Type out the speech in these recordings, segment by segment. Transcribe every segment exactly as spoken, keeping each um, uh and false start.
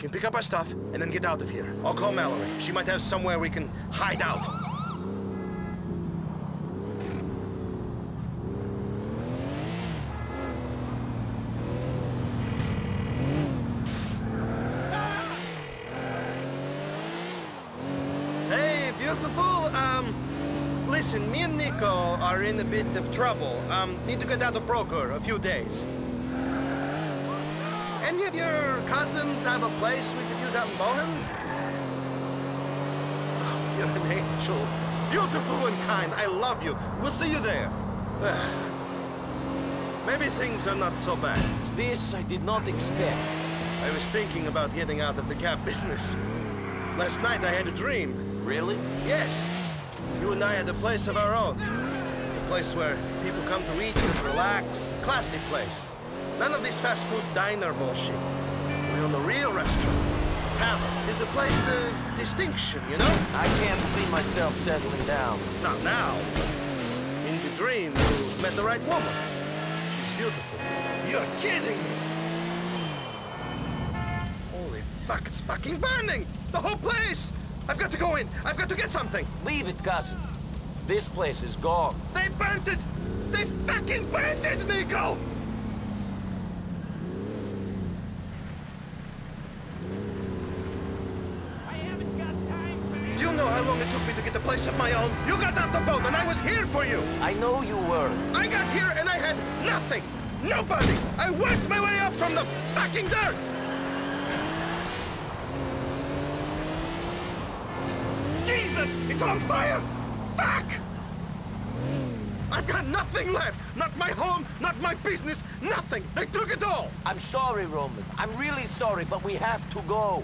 We can pick up our stuff and then get out of here. I'll call Mallory. She might have somewhere we can hide out. Hey, beautiful. Um, listen, me and Nico are in a bit of trouble. Um, need to get out of Broker a few days. Any of your cousins have a place we could use out in Bohan? Oh, you're an angel. Beautiful and kind. I love you. We'll see you there. Maybe things are not so bad. This I did not expect. I was thinking about getting out of the cab business. Last night I had a dream. Really? Yes. You and I had a place of our own. A place where people come to eat and relax. Classy place. None of this fast food diner bullshit. We own a real restaurant. Tavern is a place of distinction, you know? I can't see myself settling down. Not now, but in your dream, you met the right woman. She's beautiful. You're kidding me! Holy fuck, it's fucking burning! The whole place! I've got to go in! I've got to get something! Leave it, cousin. This place is gone. They burnt it! They fucking burnt it, Nico! Of my own. You got off the boat and I was here for you. I know you were. I got here and I had nothing. Nobody. I worked my way up from the fucking dirt. Jesus, it's on fire. Fuck. I've got nothing left. Not my home, not my business, nothing. They took it all. I'm sorry, Roman. I'm really sorry, but we have to go.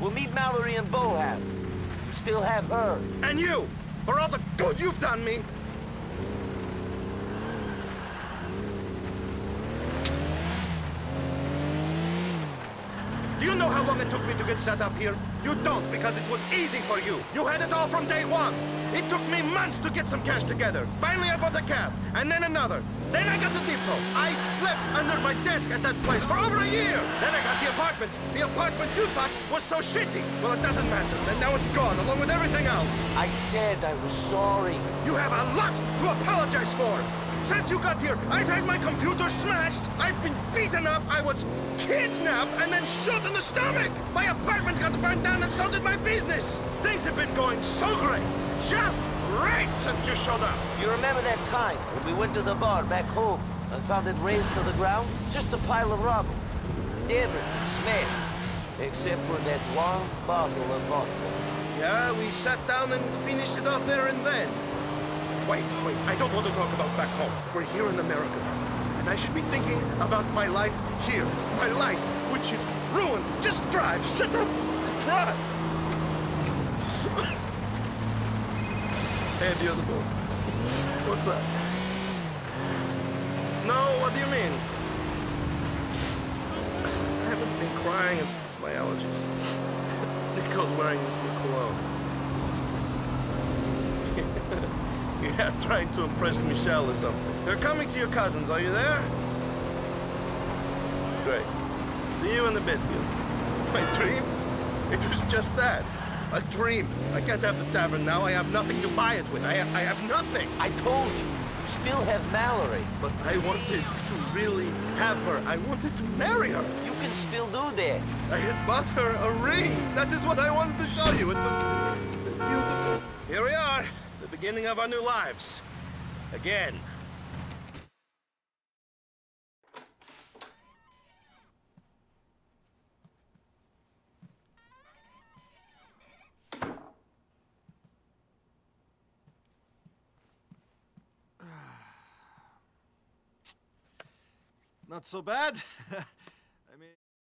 We'll meet Mallory and Bohan. Still have her. And you! For all the good you've done me! Do you know how long it took me to get set up here? You don't, because it was easy for you. You had it all from day one. It took me months to get some cash together. Finally I bought a cab, and then another. Then I got the depot. I slept under my desk at that place for over a year. Then I got the apartment. The apartment you thought was so shitty. Well, it doesn't matter. And now it's gone, along with everything else. I said I was sorry. You have a lot to apologize for. Since you got here, I've had my computer smashed. I've been beaten up. I was kidnapped and then shot in the stomach. My apartment got burned down and so did my business. Things have been going so great. Just right since you showed up. You remember that time when we went to the bar back home and found it razed to the ground? Just a pile of rubble. Everything smashed, except for that one bottle of vodka. Yeah, we sat down and finished it off there and then. Wait, wait, I don't want to talk about back home. We're here in America, and I should be thinking about my life here. My life, which is ruined. Just drive, shut up, drive. Hey, beautiful. What's up? No, what do you mean? I haven't been crying since my allergies. Nico's wearing this new cologne. Yeah, trying to impress Michelle or something. They're coming to your cousins, are you there? Great. See you in a bit, beautiful. My dream? It was just that. A dream. I can't have the tavern now. I have nothing to buy it with. I have, I have nothing. I told you. You still have Mallory. But I wanted to really have her. I wanted to marry her. You can still do that. I had bought her a ring. That is what I wanted to show you. It was beautiful. Here we are. The beginning of our new lives. Again. Not so bad. I mean...